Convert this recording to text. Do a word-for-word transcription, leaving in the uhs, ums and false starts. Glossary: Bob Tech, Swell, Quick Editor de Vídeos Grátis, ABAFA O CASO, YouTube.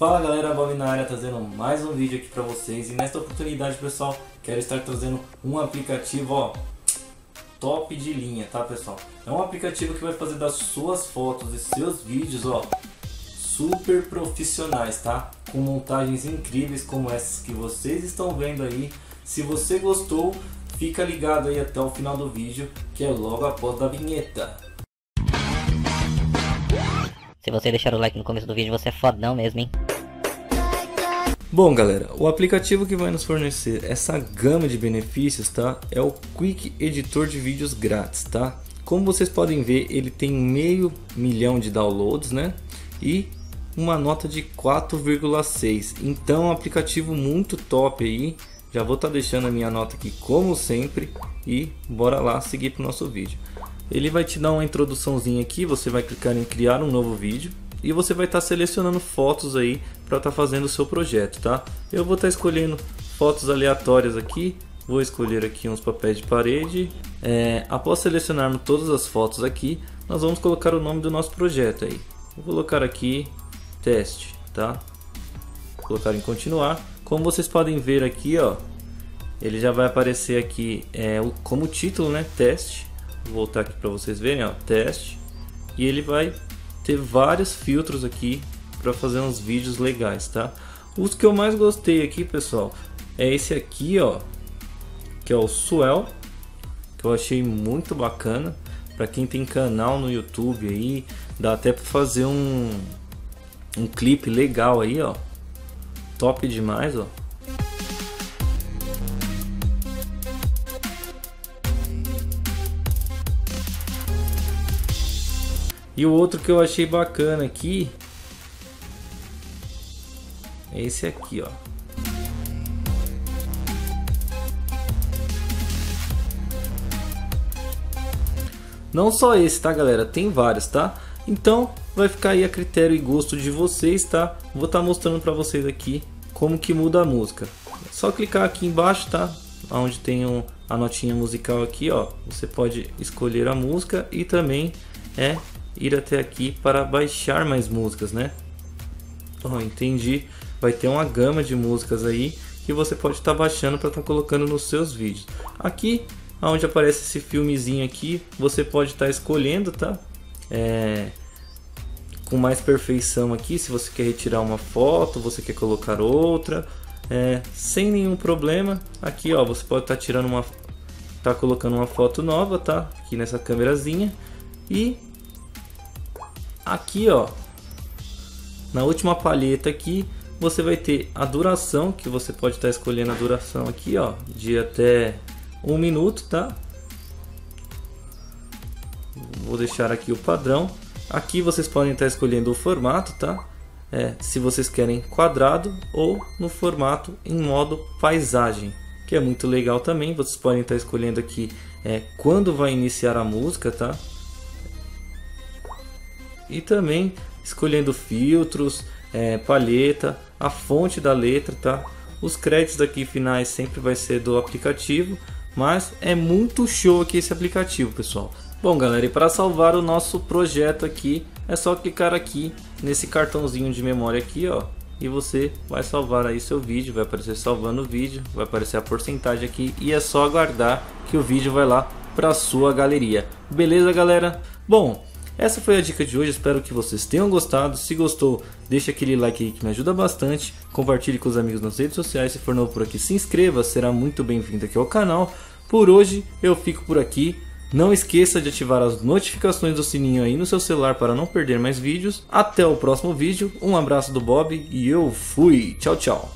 Fala galera, Bob na área trazendo mais um vídeo aqui pra vocês. E nesta oportunidade, pessoal, quero estar trazendo um aplicativo ó, top de linha, tá pessoal? É um aplicativo que vai fazer das suas fotos e seus vídeos ó, super profissionais, tá? Com montagens incríveis como essas que vocês estão vendo aí. Se você gostou, fica ligado aí até o final do vídeo, que é logo após a vinheta. Se você deixar o like no começo do vídeo, você é fodão mesmo, hein? Bom galera, o aplicativo que vai nos fornecer essa gama de benefícios, tá? É o Quick Editor de Vídeos Grátis, tá? Como vocês podem ver, ele tem meio milhão de downloads, né? E uma nota de quatro vírgula seis. Então é um aplicativo muito top aí. Já vou estar tá deixando a minha nota aqui como sempre. E bora lá seguir para o nosso vídeo. Ele vai te dar uma introduçãozinha aqui, você vai clicar em criar um novo vídeo e você vai estar tá selecionando fotos aí para estar tá fazendo o seu projeto, tá? Eu vou estar tá escolhendo fotos aleatórias aqui, vou escolher aqui uns papéis de parede. É, após selecionarmos todas as fotos aqui, nós vamos colocar o nome do nosso projeto aí. Vou colocar aqui teste, tá? Vou colocar em continuar. Como vocês podem ver aqui, ó, ele já vai aparecer aqui é, como título, né? Teste. Vou voltar aqui para vocês verem, ó, teste, e ele vai ter vários filtros aqui para fazer uns vídeos legais, tá? Os que eu mais gostei aqui, pessoal, é esse aqui, ó, que é o Swell, que eu achei muito bacana para quem tem canal no YouTube aí, dá até para fazer um um clipe legal aí, ó, top demais, ó. E o outro que eu achei bacana aqui é esse aqui, ó. Não só esse, tá, galera? Tem vários, tá? Então vai ficar aí a critério e gosto de vocês, tá? Vou estar mostrando pra vocês aqui como que muda a música. É só clicar aqui embaixo, tá? Onde tem um, a notinha musical aqui, ó. Você pode escolher a música e também é ir até aqui para baixar mais músicas, né? Oh, entendi. Vai ter uma gama de músicas aí que você pode estar tá baixando para estar tá colocando nos seus vídeos. Aqui, onde aparece esse filmezinho aqui, você pode estar tá escolhendo, tá? É... Com mais perfeição aqui, se você quer retirar uma foto, você quer colocar outra, é... sem nenhum problema. Aqui, ó, você pode estar tá tirando uma, tá colocando uma foto nova, tá? Aqui nessa câmerazinha e aqui ó, na última palheta aqui, você vai ter a duração, que você pode estar escolhendo a duração aqui ó, de até um minuto, tá? Vou deixar aqui o padrão. Aqui vocês podem estar escolhendo o formato, tá? É, se vocês querem quadrado ou no formato em modo paisagem, que é muito legal também. Vocês podem estar escolhendo aqui é, quando vai iniciar a música, tá? E também escolhendo filtros, é, palheta, a fonte da letra, tá? Os créditos aqui finais sempre vai ser do aplicativo, mas é muito show aqui esse aplicativo, pessoal. Bom galera, e para salvar o nosso projeto aqui, é só clicar aqui nesse cartãozinho de memória aqui, ó, e você vai salvar aí seu vídeo, vai aparecer salvando o vídeo, vai aparecer a porcentagem aqui e é só aguardar que o vídeo vai lá para sua galeria. Beleza, galera? Bom, essa foi a dica de hoje, espero que vocês tenham gostado. Se gostou, deixa aquele like aí que me ajuda bastante. Compartilhe com os amigos nas redes sociais. Se for novo por aqui, se inscreva, será muito bem-vindo aqui ao canal. Por hoje, eu fico por aqui. Não esqueça de ativar as notificações do sininho aí no seu celular para não perder mais vídeos. Até o próximo vídeo. Um abraço do Bob e eu fui. Tchau, tchau.